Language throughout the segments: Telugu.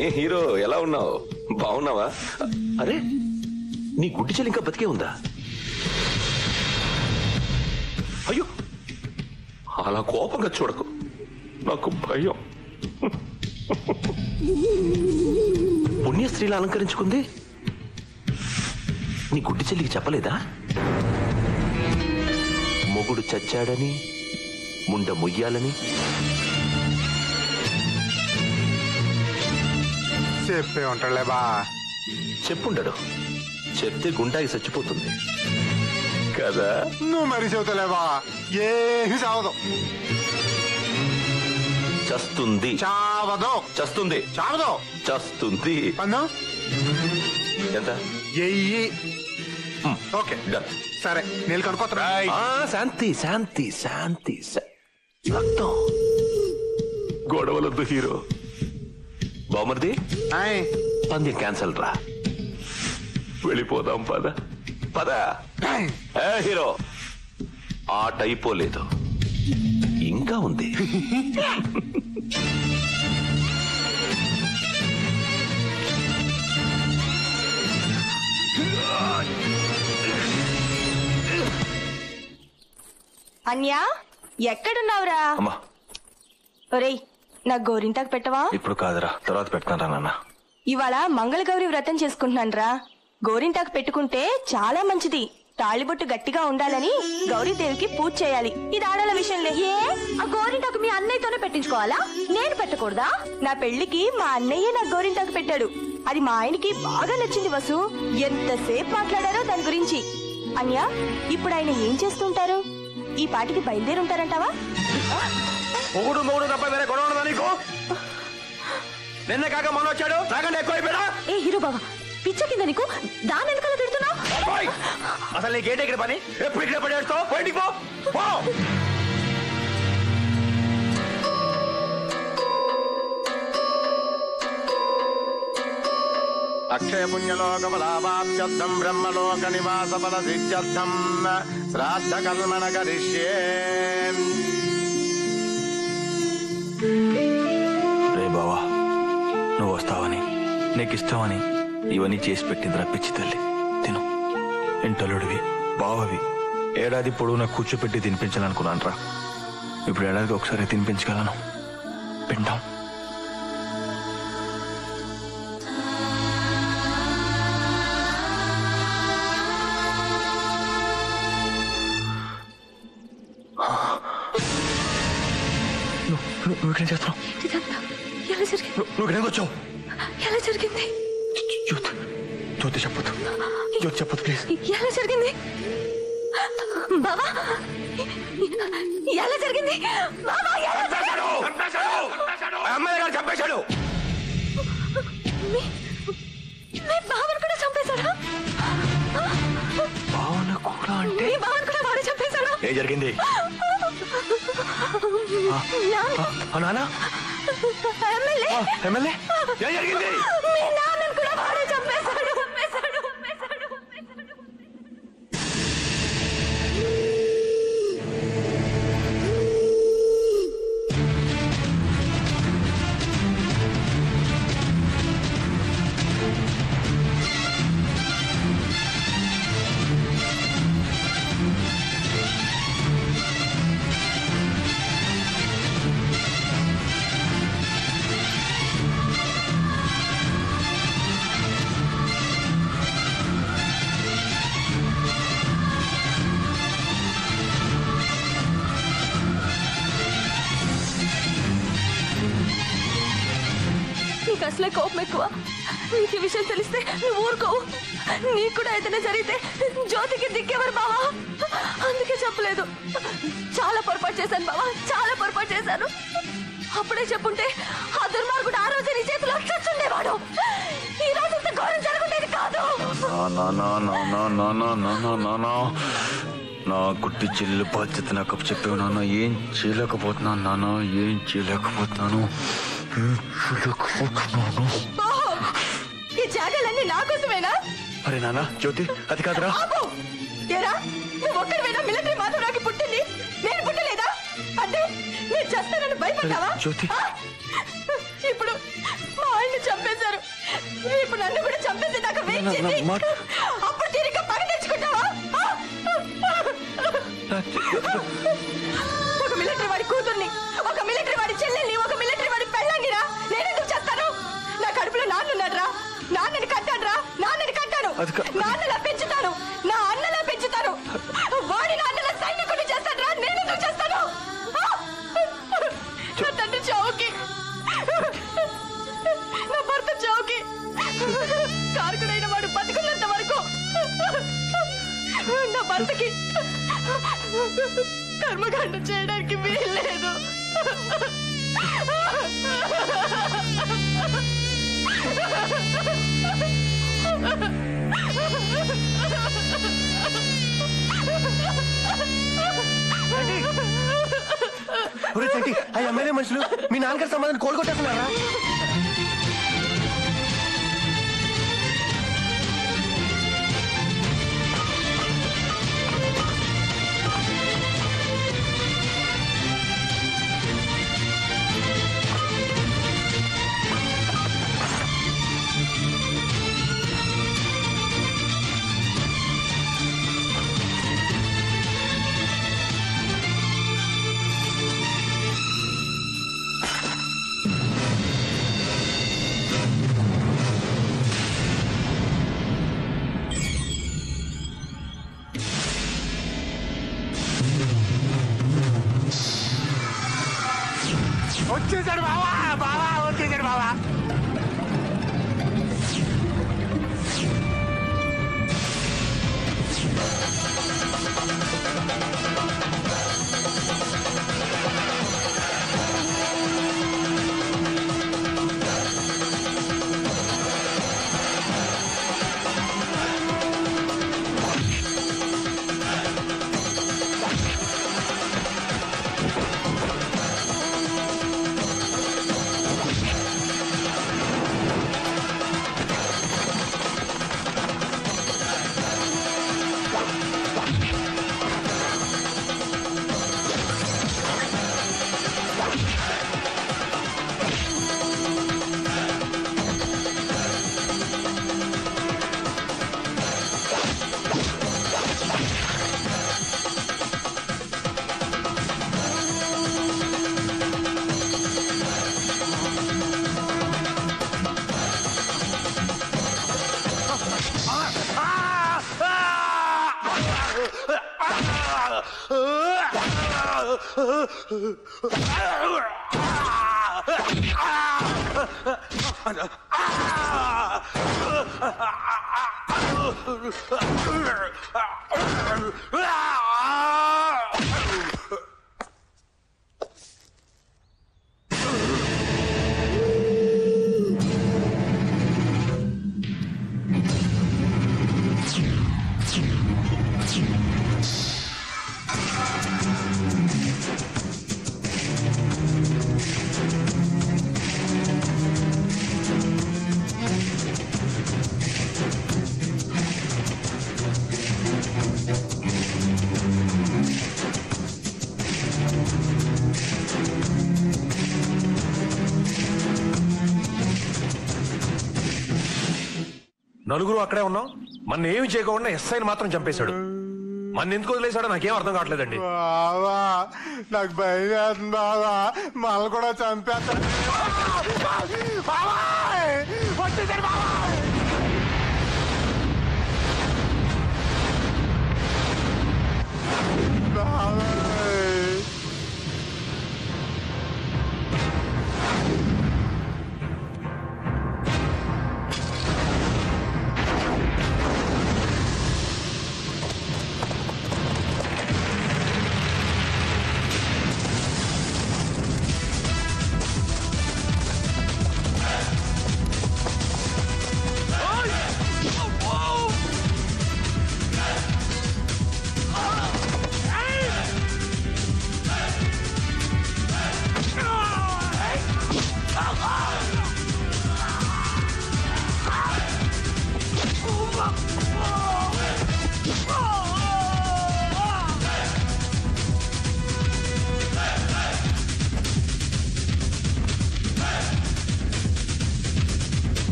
ఏ హీరో ఎలా ఉన్నావు? బాగున్నావా? అరే నీ గుడ్డి చెల్లి ఇంకా బతికే ఉందా? అయ్యో అలా కోపంగా చూడకు, నాకు భయం. పుణ్యశ్రీలా అలంకరించుకుంది, నీ గుడ్డి చెల్లికి చెప్పలేదా? మొగుడు చచ్చాడని, ముండ మొయ్యాలని చెప్పే ఉంటాడులే బా. చెప్పుండడు, చెప్తే గుండాకి చచ్చిపోతుంది కదా. నువ్వు మరి చెబుతలేవా? ఏమి చావదు. చస్తుంది చావదు, చస్తుంది చావదు, చస్తుంది. ఎంత? Okay done. సరే నేను కనుక్కోతా. శాంతి శాంతి శాంతి. గొడవలొద్దు హీరో. బామర్ది పంది క్యాన్సల్ రా, వెళ్ళిపోదాం పద పద. హీరో ఆట అయిపోలేదు, ఇంకా ఉంది. అన్యా ఎక్కడున్నావురా? ఒరేయ్ నా గోరింటాకు పెట్టవా? ఇప్పుడు కాదురా, తర్వాత పెడతారా నాన్న. ఇవాళ మంగళగౌరి వ్రతం చేసుకుంటున్నానరా. గోరింటాకు పెట్టుకుంటే చాలా మంచిది. తాళిబొట్టు గట్టిగా ఉండాలని గౌరీదేవికి పూజ చేయాలి. ఇది ఆడాల విషయంలో. ఏ ఆ గోరింటాకు మీ అన్నయ్యతోనే పెట్టించుకోవాలా? నేను పెట్టకూడదా? నా పెళ్లికి మా అన్నయ్యే నా గోరింటాకు పెట్టాడు. అది మా ఆయనకి బాగా నచ్చింది. వసు ఎంతసేపు మాట్లాడారో దాని గురించి. అన్య ఇప్పుడు ఆయన ఏం చేస్తుంటారు? ఈ పాటికి బయలుదేరుంటారంటావా? పొగుడు మొగుడు తప్ప వేరే గొడవ ఉండదా నీకు? నిన్నే కాక మొన్న వచ్చాడు, నాకంటే ఎక్కువైపోయా. ఏ హీరో బాబా పిచ్చ కింద నీకు, దాని వెనకాల తిడుతున్నావు. అసలు నీకేంటి ఇక్కడ పని? ఎప్పుడు ఇక్కడ పడేస్తావు? బయటికి పో. అక్షయపుణ్యలోకబలాభాప్త్యర్థం బ్రహ్మలోక నివాస ఫల సిద్ధ్యర్థం శ్రాద్ధ కల్మణ కరిష్యే. రే బావా, నువ్వు వస్తావని నీకు ఇష్టమని ఇవన్నీ చేసి పెట్టింది రప్పించి తల్లి. తిను, ఇంటలుడివి బావవి. ఏడాది పొడవు నాకు కూర్చోపెట్టి తినిపించాలనుకున్నాను రా. ఇప్పుడు ఏడాదికి ఒకసారి తినిపించగలను. పిండం నువ్వు చేస్తున్నావు. నువ్వు ఇక్కడికి వచ్చావు. ఎలా జరిగింది? జ్యోతి చెప్పొద్దు, జ్యోతి చెప్పొద్దు ప్లీజ్. ఎలా జరిగింది బాబా? ఎలా జరిగింది? అమ్మాయి గారు చంపేశాడు. బావను కూడా చంపేశాడా? బావను కూడా అంటే బావను కూడా వాడు చంపేశాడా? ఏం జరిగింది? అసలే కోపం ఎక్కువ. నీకు ఈ విషయం తెలిస్తే నువ్వు ఊరుకోవు. నీకు కూడా ఏదైనా జరిగితే జ్యోతికి దిక్కేవారు బావా. అందుకే చెప్పలేదు. చాలా పొరపాటు చేశాను బావా, చాలా పొరపాటు చేశాను. అప్పుడే చెప్పుంటే ఆ దుర్మార్గుడు ఆ రోజు నీ చేతిలో వచ్చేవాడు. ఈ రోజు ఇంత ఘోరం జరుగుండేది కాదు. నా గుట్టి చెల్లి బాధ్యత నాకు చెప్పావు నాన్న. ఏం చేయలేకపోతున్నాను నాన్న, ఏం చేయలేకపోతున్నాను. ఈ జాగాలన్నీ నా కోసమేనా? అరే నాన్న జ్యోతి అది కాదురా. నువ్వు ఒక్కరివేనా మిలిటరీ మాధవరావుకి పుట్టింది? నేను పుట్టలేదా? అంటే నేను చేస్తానని భయపడ్డావా? ఇప్పుడు మా ఆయన్ని చంపి నలుగురు అక్కడే ఉన్నాం. మన ఏమి చేయకుండా ఎస్ఐని మాత్రం చంపేశాడు. మన ఎందుకు వదిలేశాడో నాకేం అర్థం కావట్లేదండి. నాకు భయం బాబా, మళ్ళీ కూడా చంపేస్తాడు.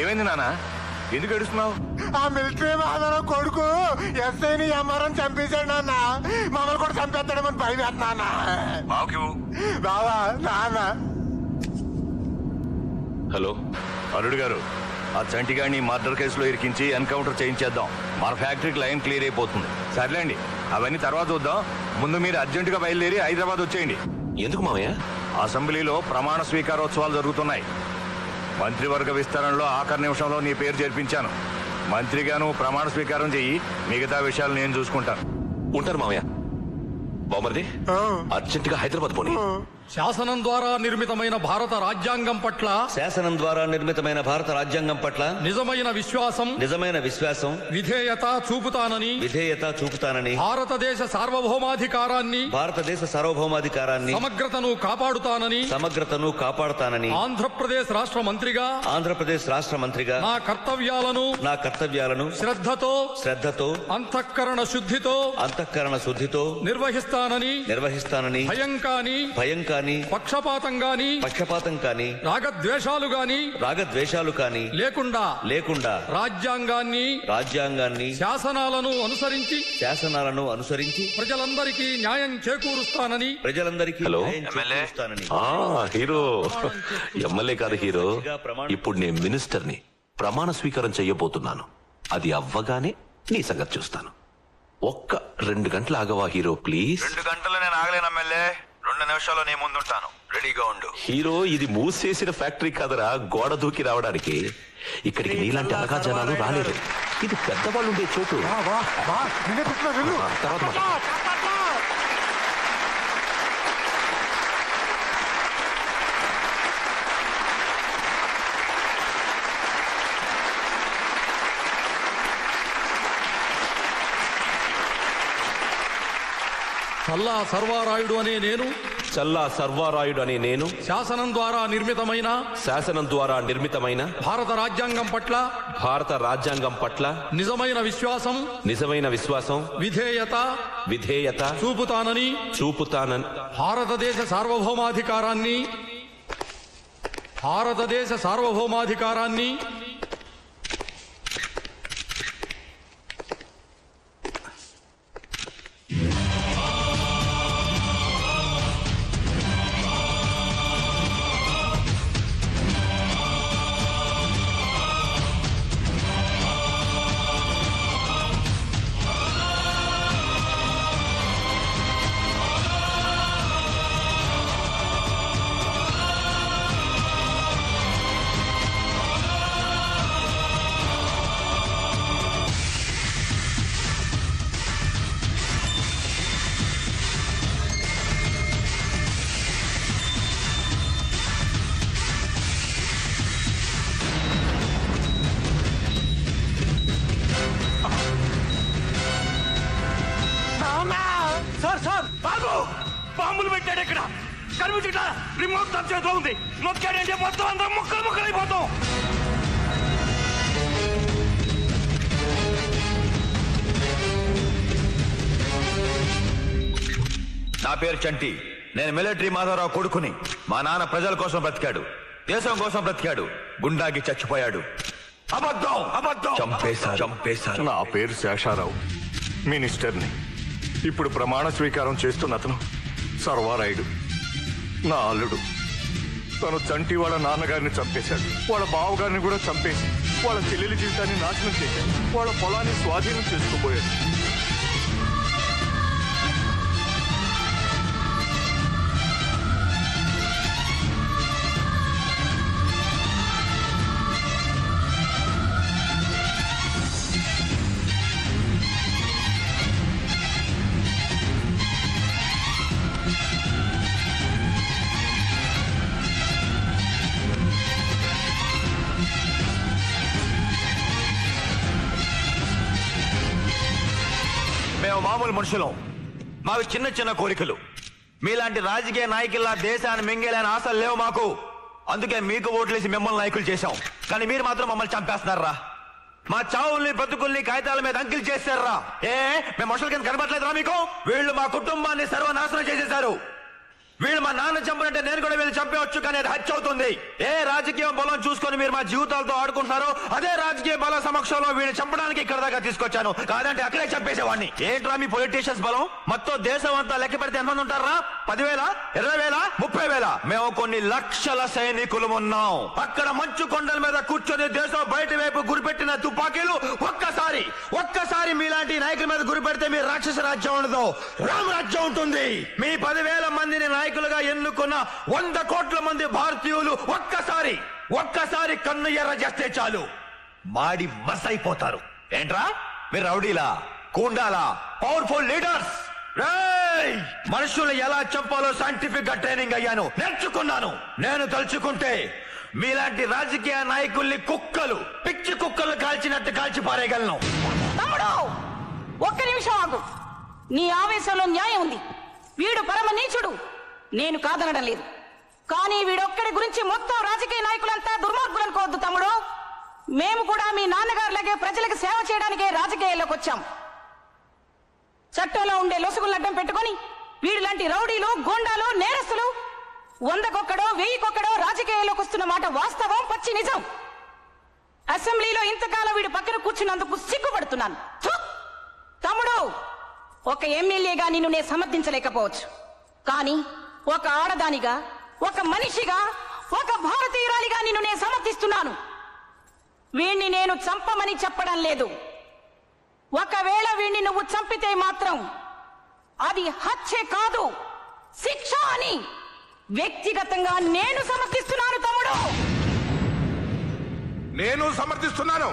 ఏమైంది నాన్న ఎందుకు ఏడుస్తున్నావు ఆ మిలిటరీ వాదన కొడుకు ఎస్ఐని అమరం చంపేశాడు నాన్న మామలు కూడా చంపేస్తాడమని భయపడుతున్నానా బావుకి బావా నాన్న హలో అరుడు గారు ఆ చంటి గారిని మర్డర్ కేసులో ఇరికించి ఎన్కౌంటర్ చేయించేద్దాం మన ఫ్యాక్టరీకి లైన్ క్లియర్ అయిపోతుంది సర్లేండి అవన్నీ తర్వాత చూద్దాం ముందు మీరు అర్జెంటుగా బయలుదేరి హైదరాబాద్ వచ్చేయండి ఎందుకు మామయ్య అసెంబ్లీలో ప్రమాణ స్వీకారోత్సవాలు జరుగుతున్నాయి మంత్రివర్గ విస్తరణలో ఆఖరి నిమిషంలో నీ పేరు చేర్పించాను మంత్రిగాను ప్రమాణ స్వీకారం చెయ్యి మిగతా విషయాలు నేను చూసుకుంటాను ఉంటారు మామయ్య బామర్ది అర్జెంటుగా హైదరాబాద్ పోనీ శాసనం ద్వారా నిర్మితమైన భారత రాజ్యాంగం పట్ల నిజమైన విశ్వాసం విధేయత చూపుతానని భారతదేశ సార్వభౌమాధికారాన్ని సమగ్రతను కాపాడుతానని ఆంధ్రప్రదేశ్ రాష్ట్ర మంత్రిగా నా కర్తవ్యాలను శ్రద్ధతో అంతఃకరణ శుద్ధితో నిర్వహిస్తానని పక్షపాతం కాని రాగద్వేషాలు కాని లేకుండా రాజ్యాంగాన్ని శాసనాలను అనుసరించి ప్రజలందరికీ న్యాయం చేకూరుస్తానని ఎమ్మెల్యే కాదు హీరో ఇప్పుడు నేను మినిస్టర్ని ప్రమాణ స్వీకారం చేయబోతున్నాను అది అవ్వగానే నీ సంగతి చూస్తాను ఒక్క 2 గంటలు ఆగవా హీరో ప్లీజ్ 2 గంటలు నేను ఆగలేను ఎమ్మెల్యే 2 నిమిషాల్లో నేను ముందుంటాను రెడీగా ఉండు హీరో ఇది మూసేసిన ఫ్యాక్టరీ కాదరా గోడ దూకి రావడానికి ఇక్కడికి నీలాంటి అలగా జనాలు రాలేదు ఇది పెద్దవాళ్ళు ఉండే చోటు చల్లా సర్వారాయుడు అనే నేను శాసనం ద్వారా నిర్మితమైన భారత రాజ్యాంగం పట్ల నిజమైన విశ్వాసం విధేయత చూపుతానని భారతదేశ సార్వభౌమాధికారాన్ని చంటి నేను మిలిటరీ మాధవరావు కొడుకుని మా నాన్న ప్రజల కోసం బ్రతికాడు దేశం కోసం బ్రతికాడు గుండాకి చచ్చిపోయాడు చంపేశారు నా పేరు శేషారావు మినిస్టర్ని ఇప్పుడు ప్రమాణ స్వీకారం చేస్తున్న అతను సర్వారాయుడు నా అల్లుడు తను చంటి వాళ్ళ నాన్నగారిని చంపేశాడు వాళ్ళ బావగారిని కూడా చంపేసి వాళ్ళ చెల్లెలి జీవితాన్ని నాశనం చేశాడు వాళ్ళ పొలాన్ని స్వాధీనం చేసుకుపోయాడు మనుషులం మాకు చిన్న చిన్న కోరికలు మీలాంటి రాజకీయ నాయకుల్లా దేశాన్ని మింగేలేని ఆశలు లేవు మాకు అందుకే మీకు ఓట్లేసి మిమ్మల్ని నాయకులు చేశాం కానీ మీరు మాత్రం మమ్మల్ని చంపేస్తున్నారా మా చావుల్ని బ్రతుకుల్ని కాగితాల మీద అంకిలు చేశారా మేము మనుషుల కింద కనబడలేదురా మీకు వీళ్ళు మా కుటుంబాన్ని సర్వనాశనం చేసేశారు వీళ్ళు మా నాన్న చంపనంటే నేను కూడా వీళ్ళు చంపేవచ్చు కానీ అది హత్య అవుతుంది. ఏ రాజకీయ బలం చూసుకొని మీరు మా జీవితాలతో ఆడుకుంటున్నారో అదే రాజకీయ బల సమక్షంలో వీళ్ళు చంపడానికి ఇక్కడ దాకా తీసుకొచ్చాను, కాదంటే అక్కడే చంపేసేవాడిని. ఏంట్రా మీ పొలిటీషియన్స్ బలం? మొత్తం దేశం అంతా లెక్క పెడితే ఎంతమంది ఉంటారా? 10,000, 20,000, 30,000? మేము కొన్ని లక్షల సైనికులు ఉన్నాం. అక్కడ మంచు కొండల మీద కూర్చొని దేశం బయట వైపు గురిపెట్టిన తుపాకీలు ఒక్కసారి మీలాంటి నాయకుల మీద గురిపెడితే మీ రాక్షస రాజ్యం ఉండదు, రామరాజ్యం ఉంటుంది. మీ 10,000 మందిని నాయకులుగా ఎన్నుకున్న 100 కోట్ల మంది భారతీయులు ఒక్కసారి కన్ను ఎర్ర చేస్తే చాలు, మాడి మస్ అయిపోతారు. ఏంట్రా మీరు రౌడీలా, కూండాలా, పవర్ఫుల్ లీడర్స్? మనుషులు ఎలా చంపాలో సైంటిఫిక్ గా ట్రైనింగ్ అయ్యాను, నేర్చుకున్నాను. నేను తలుచుకుంటే మీలాంటి రాజకీయ నాయకుల్ని పిచ్చి కుక్కలు కాల్చినట్టు కాల్చి పారేయగలను. ఒక్క నిమిషం ఆగు, నీ ఆవేశంలో న్యాయం ఉంది. వీడు పరమ నీచుడు, నేను కాదనడం లేదు. కానీ వీడొక్కడి గురించి మొత్తం రాజకీయ నాయకులంతా దుర్మార్గులనుకోవద్దు తమ్ముడు. మేము కూడా మీ నాన్నగారులకే ప్రజలకు సేవ చేయడానికే రాజకీయాల్లోకి వచ్చాం. చట్టంలో ఉండే లొసుగులను అడ్డం పెట్టుకుని వీడిలాంటి రౌడీలు, గోండాలు, నేరస్తులు 100కొక్కడో 1000కొక్కడో రాజకీయాల్లోకి వస్తున్న మాట వాస్తవం, పచ్చి నిజం. అసెంబ్లీలో ఇంతకాలం వీడి పక్కన కూర్చున్నందుకు సిగ్గుపడుతున్నాను. తమ్ముడు, ఒక ఎమ్మెల్యేగా నిన్ను నేను సమర్థించలేకపోవచ్చు, కానీ ఒక ఆడదానిగా, ఒక మనిషిగా, ఒక భారతీయురాలిగా నిన్ను నేను సమర్థిస్తున్నాను. వీణ్ణి నేను చంపమని చెప్పడం లేదు. ఒకవేళ వీణ్ణి నువ్వు చంపితే మాత్రం అది హత్య కాదు, శిక్ష అని వ్యక్తిగతంగా నేను సమర్థిస్తున్నాను తమ్ముడు. నేను సమర్థిస్తున్నాను.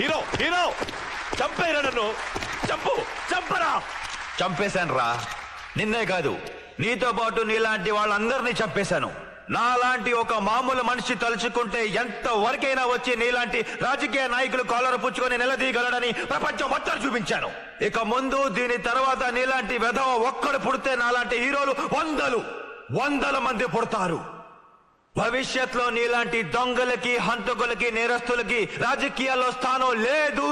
హీరో చంపేరా, నన్ను చంపరా. చంపేశాను రా, నిన్నే కాదు నీతో పాటు నీలాంటి వాళ్ళందరినీ చంపేశాను. నాలాంటి ఒక మామూలు మనిషి తలుచుకుంటే ఎంత వరకైనా వచ్చి నీలాంటి రాజకీయ నాయకులు కాలర్ పుచ్చుకొని నిలదీయగలడని ప్రపంచం మొత్తం చూపించాను. ఇక ముందు దీని తర్వాత నీలాంటి వెధవ ఒక్కడు పుడితే నాలాంటి హీరోలు వందల మంది పుడతారు. భవిష్యత్తులో నీలాంటి దొంగలకి, హంతకులకి, నేరస్తులకి రాజకీయాల్లో స్థానం లేదు.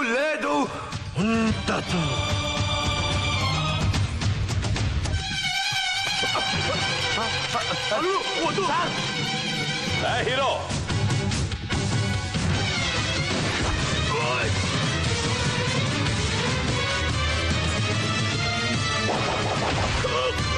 హీరో